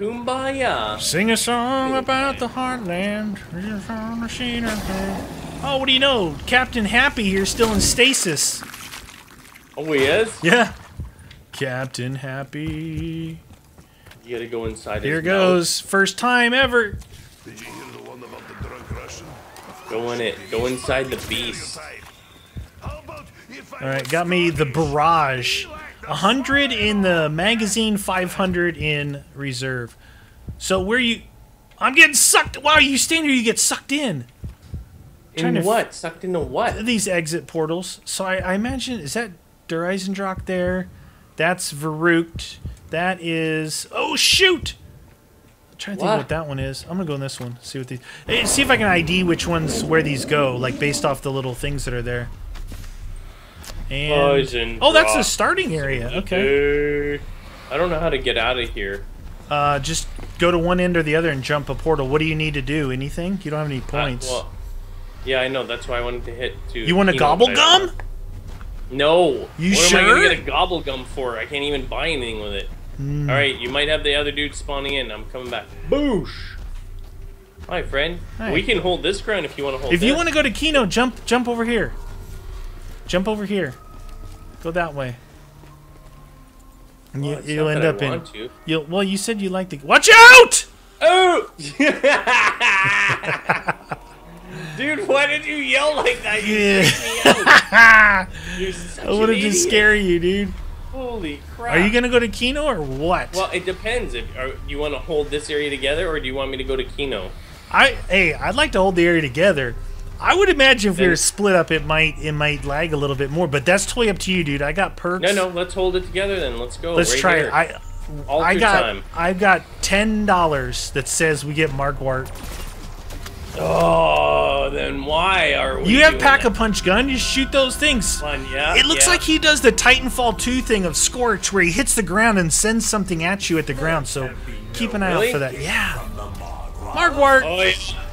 Kumbaya. Sing a song about the heartland. Oh, what do you know? Captain Happy here, still in stasis. Oh, he is? Yeah. Captain Happy. You gotta go inside his mouth. Here goes. First time ever. Did you hear the one about the drunk Russian? Go in it. Go inside the beast. Alright, got me the barrage. 100 in the magazine, 500 in reserve. So where you... I'm getting sucked... Wow, you stand here, you get sucked in. In what? Sucked into what? These exit portals. So I imagine... Is that Der Eisendrache there? That's Verrückt. That is... Oh, shoot! I'm trying to think what that one is. I'm going to go in this one. See what these... Hey, see if I can ID which ones where these go, like based off the little things that are there. And, oh, that's the starting area. Okay. I don't know how to get out of here. Just go to one end or the other and jump a portal. What do you need to do? Anything? You don't have any points. Well, yeah, I know. That's why I wanted to hit two. You want a Gobblegum? No. You sure? What am I going to get a Gobblegum for? I can't even buy anything with it. Mm. All right, you might have the other dude spawning in. I'm coming back. Boosh. Hi, friend. Hi. We can hold this ground if you want to hold this. If you want to go to Kino, jump over here. Jump over here. Go that way. And well, you'll end up in. You'll, well, you said you like the. Watch out! Oh! Dude, why did you yell like that? You freaked me out. You're such an idiot. I wanted to scare you, dude. Holy crap! Are you gonna go to Kino or what? Well, it depends. If you want to hold this area together, or do you want me to go to Kino? I'd like to hold the area together. I would imagine if we were split up, it might lag a little bit more, but that's totally up to you, dude. I got perks. No, let's hold it together then. Let's go. Let's try it. I've got $10 that says we get Markwart. Oh, then why are we? You have Pack-a-Punch gun. You shoot those things. Yeah. It looks like he does the Titanfall 2 thing of Scorch, where he hits the ground and sends something at you at the ground. So keep an eye out for that. Yeah, Markwart. Oh, yeah.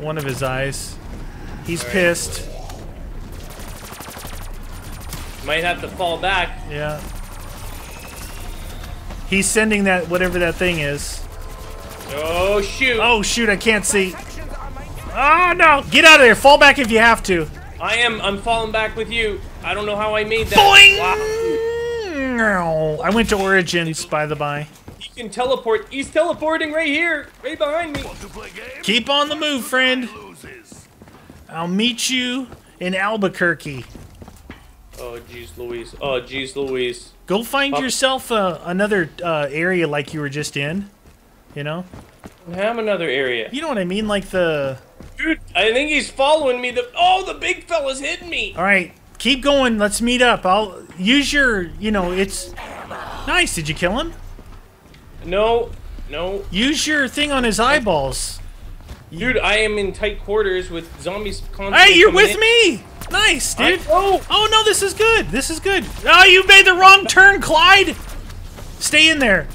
One of his eyes. He's pissed. Might have to fall back. Yeah. He's sending that, whatever that thing is. Oh, shoot. Oh, shoot. I can't see. Oh, no. Get out of there. Fall back if you have to. I'm falling back with you. I don't know how I made that. Boing! Wow. I went to Origins, by the by. He can teleport. He's teleporting right here, right behind me. Keep on the move, friend. I'll meet you in Albuquerque. Oh, jeez Louise. Oh, jeez Louise. Go find yourself another area like you were just in, you know? I have another area. You know what I mean? Like the... Dude, I think he's following me. Oh, the big fella's hitting me. All right, keep going. Let's meet up. I'll use your, you know, it's... Nice. Did you kill him? No, no. Use your thing on his eyeballs. Dude, I am in tight quarters with zombies constantly. Hey, you're with me! Nice, dude. Oh, no, this is good. This is good. Oh, you made the wrong turn, Clyde! Stay in there.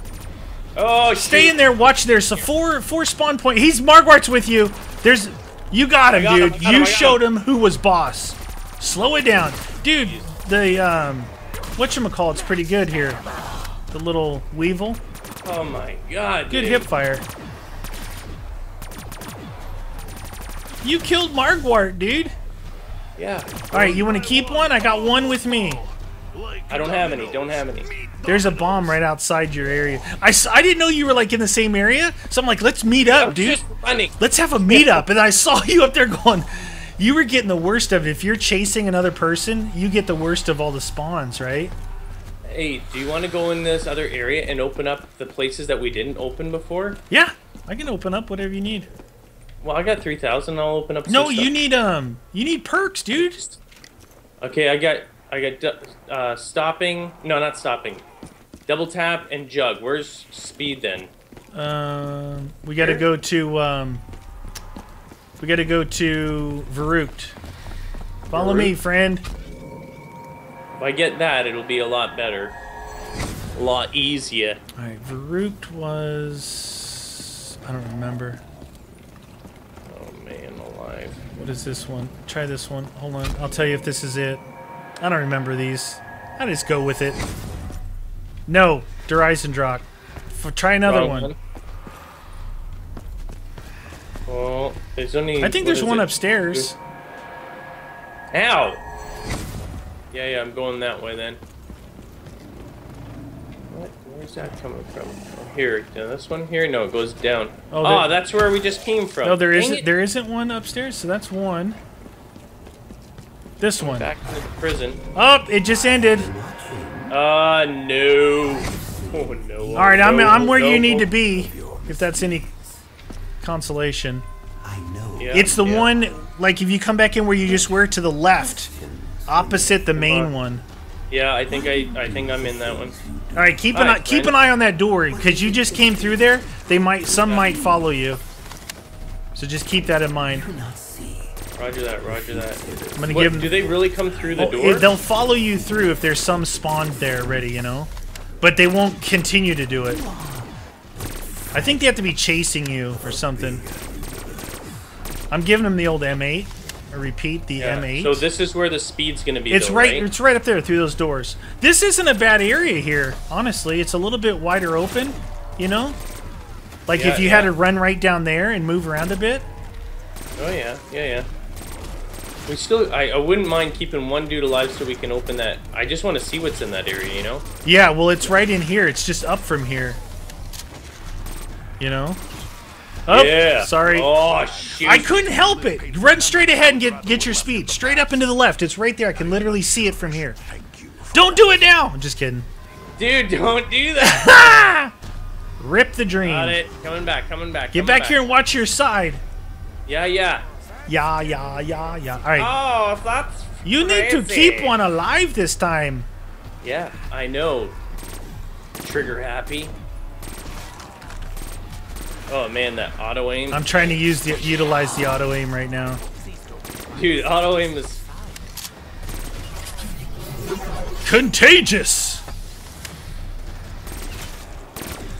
Oh, stay in there. Watch there. So four spawn point. He's Markwart's with you. There's... You got him, dude. You showed him who was boss. Slow it down. Dude, the, whatchamacallit's pretty good here. The little weevil. Oh my god, dude. Good hip fire. You killed Markwart, dude. Yeah. Alright, you want to keep one? I got one with me. I don't have any. Don't have any. There's a bomb right outside your area. I didn't know you were like in the same area, so I'm like, let's meet up, dude. Let's have a meet up. And I saw you up there going, you were getting the worst of it. If you're chasing another person, you get the worst of all the spawns, right? Hey, do you want to go in this other area and open up the places that we didn't open before? Yeah, I can open up whatever you need. Well, I got 3,000. I'll open up. No, you need perks, dude. Okay, I got stopping. No, not stopping. Double tap and jug. Where's speed then? We got to go to Verrückt. Follow me, friend. If I get that, it'll be a lot better. A lot easier. Alright, Verrückt was... I don't remember. Oh, man, alive. What is this one? Try this one. Hold on. I'll tell you if this is it. I don't remember these. I just go with it. No, Der Eisendrache. Try another one. Oh, there's only. I think there's one upstairs. Ow! Yeah, yeah, I'm going that way then. What? Where's that coming from? Oh, here, now this one here. No, it goes down. Oh, there... that's where we just came from. No, there isn't. There isn't one upstairs, so that's one. This one. Back to the prison. Oh, it just ended. No. Oh no. All right, no, I'm where you need to be, if that's any consolation. I know. Yeah, it's the one, like if you come back in where you just were, to the left, opposite the main one. Yeah, I think I'm in that one. All right, keep an eye on that door, because you just came through there. They might, some might follow you. So just keep that in mind. Roger that, roger that. I'm gonna give them, do they really come through the door? They'll follow you through if there's some spawned there already, you know? But they won't continue to do it. I think they have to be chasing you or something. I'm giving them the old M8. I repeat, the M8. So this is where the speed's gonna be, right? It's right up there through those doors. This isn't a bad area here, honestly. It's a little bit wider open, you know? Like if you had to run right down there and move around a bit. Oh yeah, yeah, yeah. We still, I wouldn't mind keeping one dude alive so we can open that. I just want to see what's in that area, you know? Yeah, well, it's right in here. It's just up from here. You know? Oh, yeah. Sorry. Oh, shoot. I couldn't help it. Run straight ahead and get your speed. Straight up into the left. It's right there. I can literally see it from here. Don't do it now. I'm just kidding. Dude, don't do that. Rip the dream. Got it. Coming back, coming back. Get back here and watch your side. Yeah, yeah. Yeah, yeah, yeah, yeah. All right. Oh, that's crazy. You need to keep one alive this time. Yeah, I know. Trigger happy. Oh man, that auto aim. I'm trying to utilize the auto aim right now. Dude, auto aim is contagious.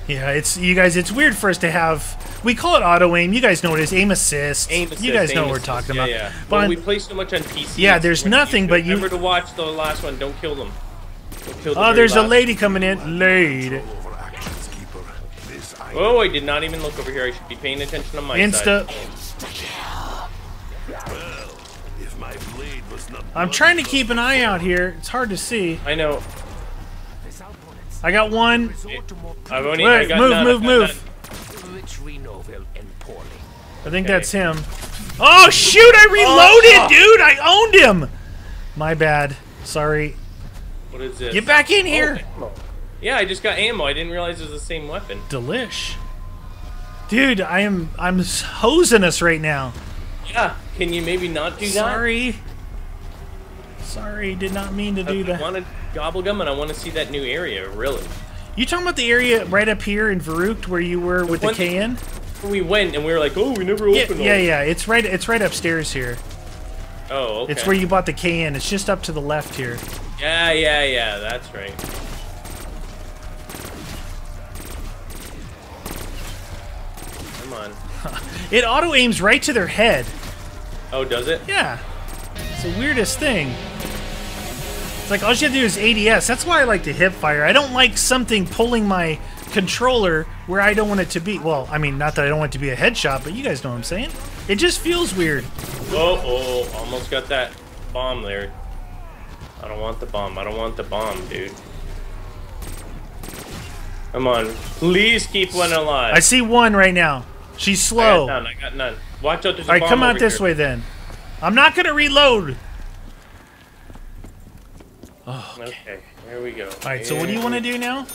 Yeah, it's it's weird for us to have. We call it auto aim. You guys know what it is. Aim assist. Aim assist. You guys know what we're talking about. Yeah, yeah. But well, we play so much on PC. Yeah, there's nothing but you. Remember to watch the last one. Don't kill them. Don't kill them. Oh, there's a lady coming in. Lady. Oh, I did not even look over here. I should be paying attention on my side. Well, if my blade was not I'm trying to keep an eye out here. It's hard to see. I know. I got one. I've only, wait, I got move. I think that's him. Oh shoot! I reloaded, dude. I owned him. My bad. Sorry. What is this? Get back in here. Oh, yeah, I just got ammo. I didn't realize it was the same weapon. Delish. Dude, I'm hosing us right now. Yeah. Can you maybe not do that? Sorry. Did not mean to do that. I wanted Gobblegum, and I want to see that new area. Really. You talking about the area right up here in Verrückt where you were with the KN? We went and we were like, oh, we never opened it. Yeah, yeah, it's right upstairs here. Oh, okay. It's where you bought the KN. It's just up to the left here. Yeah, yeah, yeah, that's right. Come on. It auto-aims right to their head. Oh, does it? Yeah. It's the weirdest thing. It's like, all you have to do is ADS. That's why I like to hip fire. I don't like something pulling my controller where I don't want it to be. Well, I mean, not that I don't want it to be a headshot, but you guys know what I'm saying. It just feels weird. Uh-oh, almost got that bomb there. I don't want the bomb. I don't want the bomb, dude. Come on. Please keep one alive. I see one right now. She's slow. I got none. I got none. Watch out, there's a bomb over here. All right, come out this way then. I'm not going to reload. Oh, okay, there we go. All right, so what do you want to do now?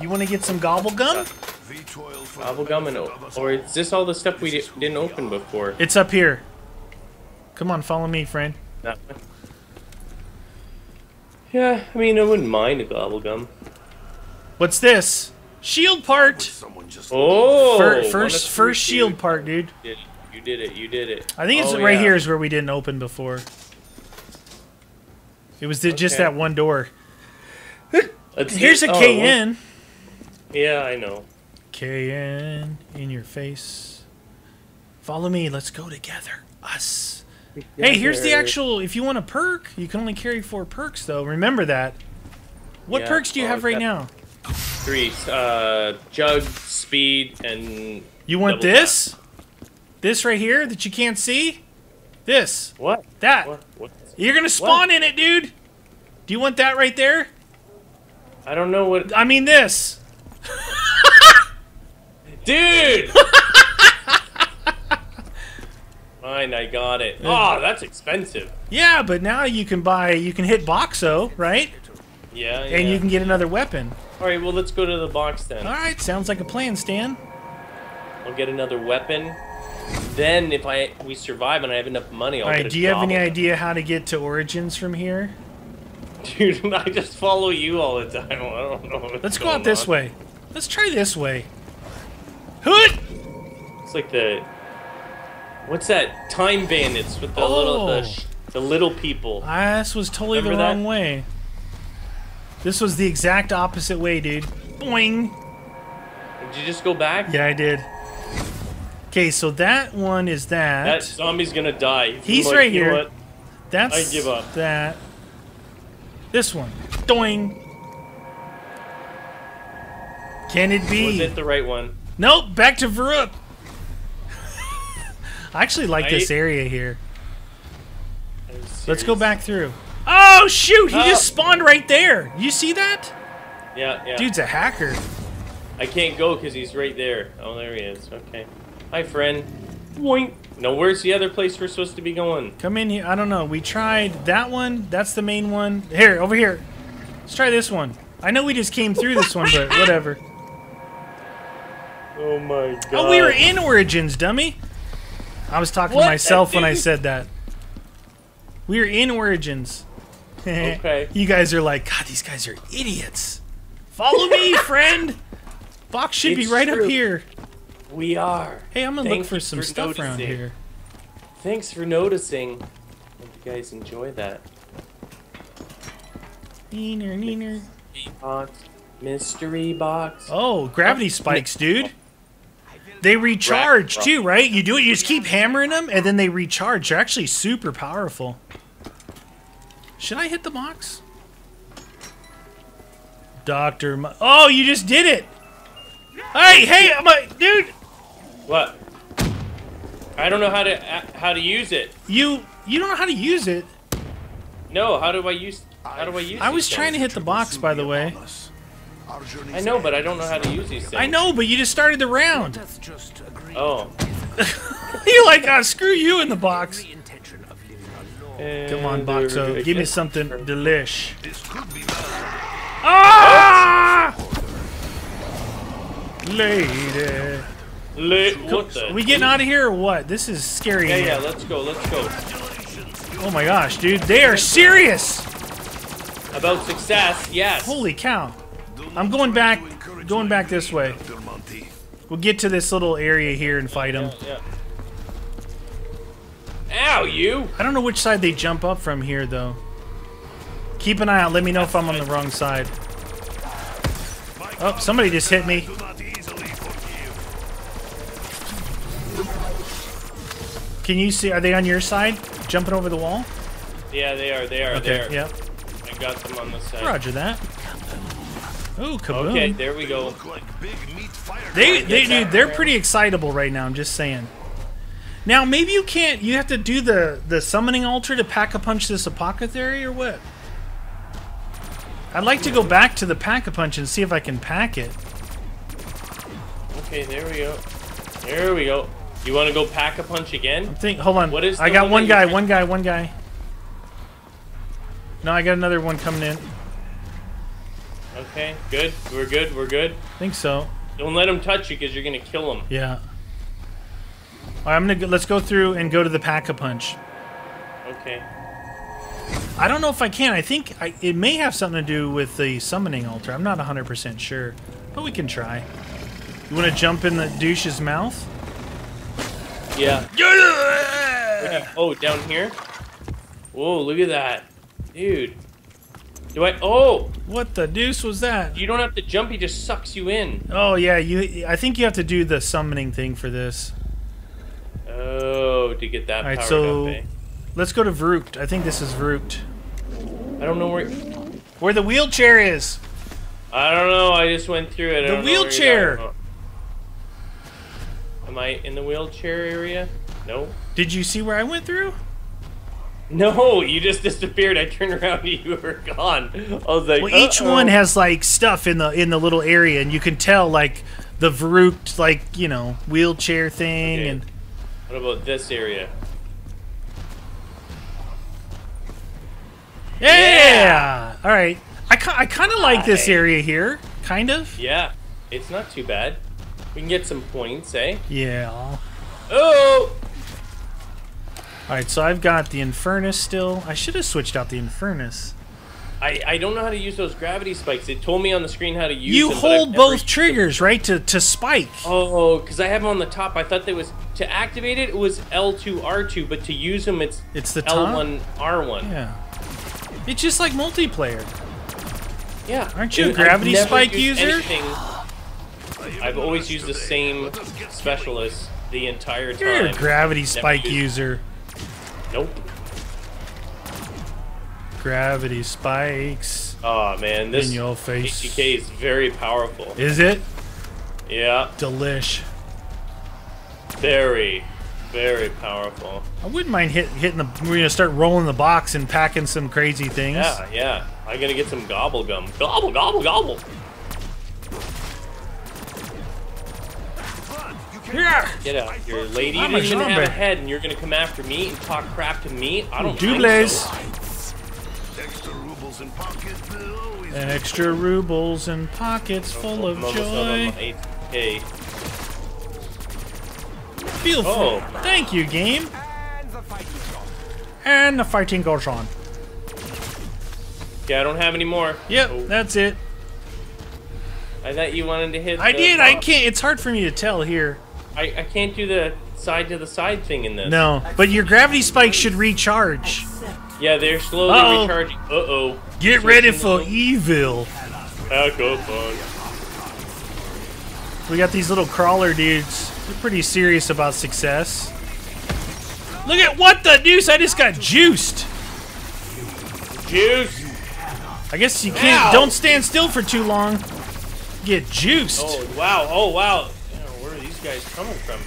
You want to get some Gobblegum? Gobblegum and or is this all the stuff we didn't open before? It's up here. Come on, follow me, friend. That way. Yeah, I mean, I wouldn't mind a Gobblegum. What's this? Shield part. Oh, first shield part, dude. You did it. You did it. I think it's right here is where we didn't open before. It was just that one door. Here's a KN. Yeah, I know. KN in your face. Follow me. Let's go together. Us. Hey, here's the actual... If you want a perk, you can only carry 4 perks, though. Remember that. What perks do you have right now? 3. Jug, speed, and... You want this? Tap. This right here that you can't see? This. What? That. What? You're going to spawn in it, dude. Do you want that right there? I don't know what... I mean this. Dude! Fine, I got it. Oh, that's expensive. Yeah, but now you can buy... You can hit Boxo, right? Yeah, yeah. And you can get another weapon. All right, well, let's go to the box then. All right, sounds like a plan, Stan. I'll get another weapon. Then, if we survive and I have enough money, I'll get a Gobblegum. Do you have any idea how to get to Origins from here? Dude, I just follow you all the time. I don't know what's Let's go out this way. Let's try this way. Hoot! It's like the... What's that? Time Bandits with the little the little people. This was totally the wrong way. This was the exact opposite way, dude. Boing! Did you just go back? Yeah, I did. Okay, so that one is that. That zombie's gonna die. He's like, right here. What? That's I give up. That. This one. Doing. Can it be? Was it the right one? Nope. Back to Verrückt. I actually like this area here. Let's go back through. Oh shoot! He just spawned right there. You see that? Yeah. Yeah. Dude's a hacker. I can't go because he's right there. Oh, there he is. Okay. Hi, friend. Boink. Now, where's the other place we're supposed to be going? Come in here. I don't know. We tried that one. That's the main one. Here, over here. Let's try this one. I know we just came through this one, but whatever. Oh, my God. Oh, we were in Origins, dummy. I was talking to myself when I said that. We were in Origins. Okay. You guys are like, God, these guys are idiots. Follow me, friend. Box should be right up here. We are. Hey, I'm gonna look for some stuff around here. Thanks for noticing. Hope you guys enjoy that. Neener, neener. Mystery box. Mystery box. Oh, gravity spikes, dude. They recharge too, right? You do it. You just keep hammering them, and then they recharge. They're actually super powerful. Should I hit the box? Oh, you just did it. Hey, hey, dude. What? I don't know how to use it. You don't know how to use it? No, how do I use it? I was trying to hit the box, by the way. I know, but I don't know how to use these things. I know, but you just started the round. Oh. You're like, screw you in the box. And come on, Boxo, give me something delish. Ah! Lady. What the? Are we getting out of here or what? This is scary. Yeah, yeah, let's go, let's go. Oh my gosh, dude, they are serious! About success, yes. Holy cow. I'm going back this way. We'll get to this little area here and fight them. Yeah, yeah. Ow, you! I don't know which side they jump up from here, though. Keep an eye out, let me know if I'm on the wrong side. Oh, somebody just hit me. Can you see? Are they on your side? Jumping over the wall? Yeah, they are. They are. Okay, they are. Yep. I got them on this side. Roger that. Oh, kaboom. Okay, there we go. They're pretty excitable right now. I'm just saying. Now, maybe you can't. You have to do the summoning altar to pack-a-punch this apothecary or what? I'd like to go back to the pack-a-punch and see if I can pack it. Okay, there we go. There we go. You want to go pack-a-punch again? I'm thinking. Hold on. What is I got one guy. No, I got another one coming in. Okay, good. We're good. We're good. I think so. Don't let him touch you because you're gonna kill him. Yeah. All right, I'm gonna let's go through and go to the pack-a-punch. Okay. I don't know if I can. I think it may have something to do with the summoning altar. I'm not 100% sure, but we can try. You want to jump in the douche's mouth? Yeah. Oh, down here? Whoa, look at that. Dude. Do I... Oh! What the deuce was that? You don't have to jump, he just sucks you in. Oh, yeah. I think you have to do the summoning thing for this. Oh, to get that powered up, eh? Let's go to Verrückt. I think this is Verrückt. I don't know where the wheelchair is. I don't know. I just went through it. The wheelchair. Am I in the wheelchair area? No. Did you see where I went through? No, you just disappeared. I turned around and you were gone. I was like, well, each one has like stuff in the little area, and you can tell like the Verrückt, like, you know, wheelchair thing. Okay. And what about this area? Yeah! All right. I kind of like this area here. Kind of. Yeah. It's not too bad. We can get some points, eh? Yeah. Oh! Alright, so I've got the Infernus still. I should have switched out the Infernus. I don't know how to use those gravity spikes. It told me on the screen how to use them. You hold both triggers, right, to spike. Oh, because I have them on the top. I thought that was... To activate it, it was L2, R2, but to use them, it's the L1, R1. Yeah. It's just like multiplayer. Yeah. Aren't you a gravity spike user? I've always used the same specialist the entire time. You're a gravity spike user. Nope. Gravity spikes. Oh man, this in your face. HVK is very powerful. Is it? Yeah. Delish. Very, very powerful. I wouldn't mind hitting the. We're gonna start rolling the box and packing some crazy things. Yeah, yeah. I'm gonna get some gobblegum. Gobble, gobble, gobble. Yeah. Get out here, lady. You didn't even have a head, and you're gonna come after me and talk crap to me? I don't think so. Extra rubles in pockets full of joy. Feel free. Thank you, game. And the fighting goes on. Yeah, I don't have any more. Yep, that's it. I thought you wanted to hit. I did. Top. I can't. It's hard for me to tell here. I can't do the side to the side thing in this. No, but your gravity spikes should recharge. Yeah, they're slowly recharging. Uh oh. Get ready for evil. We got these little crawler dudes. They're pretty serious about success. Look at what the deuce! I just got juiced. Juiced. I guess you can't. Ow. Don't stand still for too long. Get juiced. Oh wow, oh wow. Where are these guys coming from?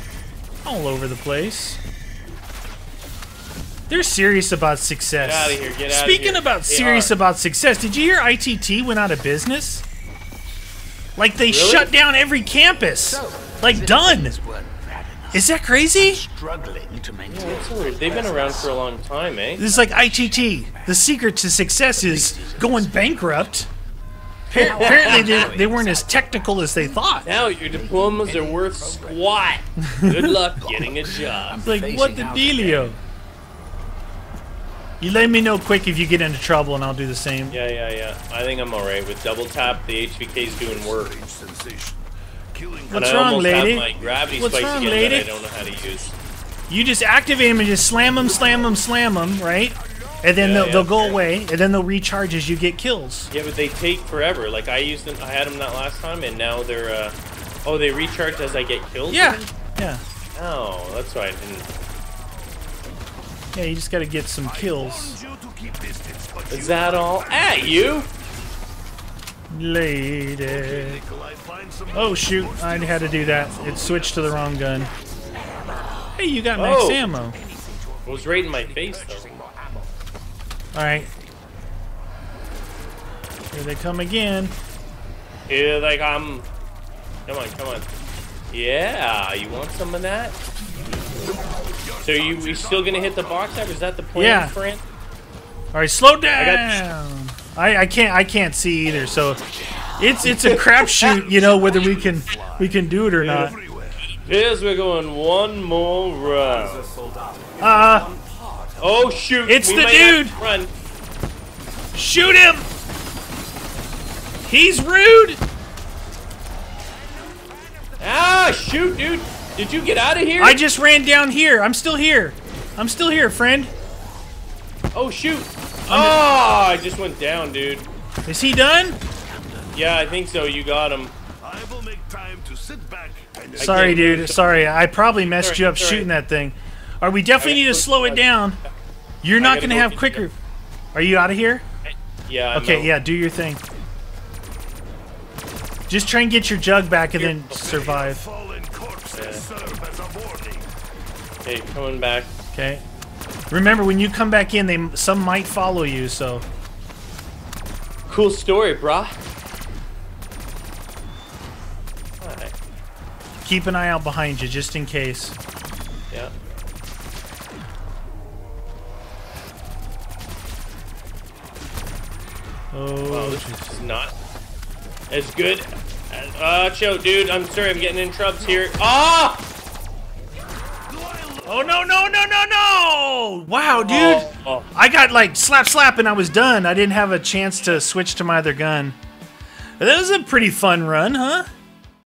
All over the place. They're serious about success. Get out of here, get out of here. Speaking about serious about success, did you hear ITT went out of business? Like they shut down every campus. Like done. Is that crazy? Struggling to maintain. They've been around for a long time, eh? This is like ITT. The secret to success is going bankrupt. Apparently they weren't as technical as they thought. Now your diplomas are worth squat. Good luck getting a job. It's like, what the dealio? You let me know quick if you get into trouble and I'll do the same. Yeah, yeah, yeah. I think I'm alright. With double tap, the HVK's doing work. What's wrong, lady? What's wrong, lady? I don't know how to use. You just activate them and just slam them, slam them, slam them, right? And then they'll go away, and then they'll recharge as you get kills. Yeah, but they take forever. Like I used them, I had them that last time, and now they're, oh, they recharge as I get killed. Yeah, yeah. Oh, that's why I didn't. Yeah, you just got to get some kills. Is that all? At you, lady. Oh shoot! I had to do that. It switched to the wrong gun. Hey, you got max ammo. It was right in my face though. Alright. Here they come again. Here they come. Come on, come on. Yeah, you want some of that? So you still gonna hit the box up? Is that the point, friend? Alright, slow down. I can't see either, so it's a crapshoot, you know, whether we can do it or not. Here's we're going one more round. Oh shoot! It's the dude! Run. Shoot him! He's rude! Ah, shoot, dude! Did you get out of here? I just ran down here. I'm still here. I'm still here, friend. Oh shoot! Oh, I just went down, dude. Is he done? Yeah, I think so. You got him. I will make time to sit back. Sorry, dude. Sorry, I probably messed you up shooting that thing. All right, we definitely need to slow it down. You're not gonna have quicker. Are you out of here? Yeah. Okay. Yeah. Do your thing. Just try and get your jug back and then survive. Okay, coming back. Okay. Remember, when you come back in, they some might follow you. So. Cool story, brah. Alright. Keep an eye out behind you, just in case. Yeah. Oh, wow, this is not as good. Cho, dude, I'm sorry, I'm getting in troubles here. Ah! Oh, no, no, no, no, no! Wow, dude. Oh. I got, like, slap, slap, and I was done. I didn't have a chance to switch to my other gun. That was a pretty fun run, huh?